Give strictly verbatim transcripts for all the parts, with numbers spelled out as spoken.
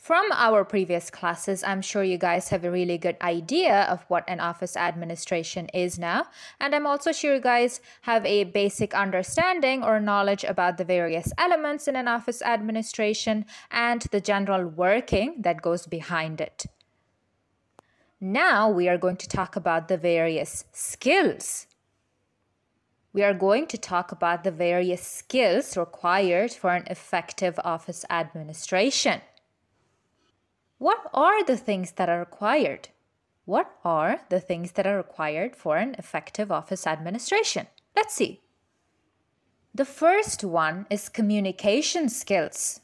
From our previous classes, I'm sure you guys have a really good idea of what an office administration is now. And I'm also sure you guys have a basic understanding or knowledge about the various elements in an office administration and the general working that goes behind it. Now we are going to talk about the various skills. We are going to talk about the various skills required for an effective office administration. What are the things that are required? What are the things that are required for an effective office administration? Let's see. The first one is communication skills.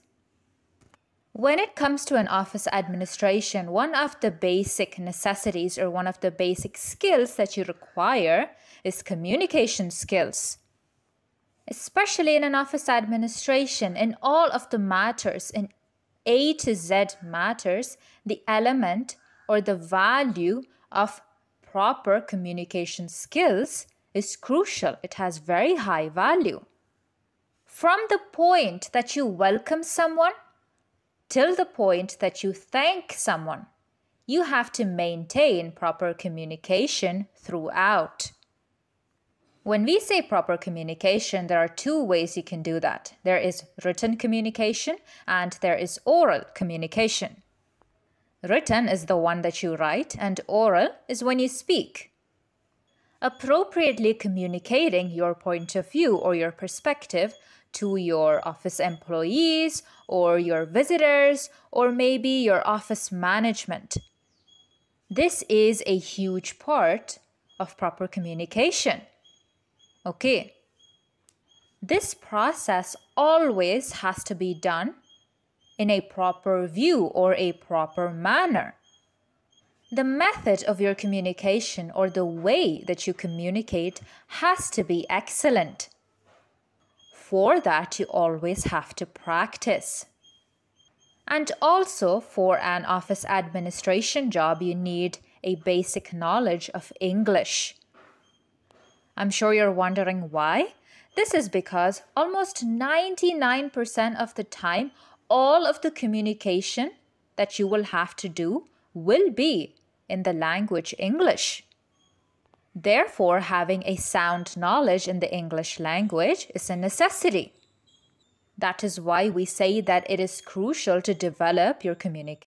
When it comes to an office administration, one of the basic necessities or one of the basic skills that you require is communication skills. Especially in an office administration, in all of the matters, in A to Z matters, the element or the value of proper communication skills is crucial. It has very high value. From the point that you welcome someone till the point that you thank someone, you have to maintain proper communication throughout. When we say proper communication, there are two ways you can do that. There is written communication and there is oral communication. Written is the one that you write and oral is when you speak. Appropriately communicating your point of view or your perspective to your office employees or your visitors or maybe your office management. This is a huge part of proper communication. Okay, this process always has to be done in a proper view or a proper manner. The method of your communication or the way that you communicate has to be excellent. For that, you always have to practice. And also, for an office administration job, you need a basic knowledge of English. I'm sure you're wondering why. This is because almost ninety-nine percent of the time, all of the communication that you will have to do will be in the language English. Therefore, having a sound knowledge in the English language is a necessity. That is why we say that it is crucial to develop your communication.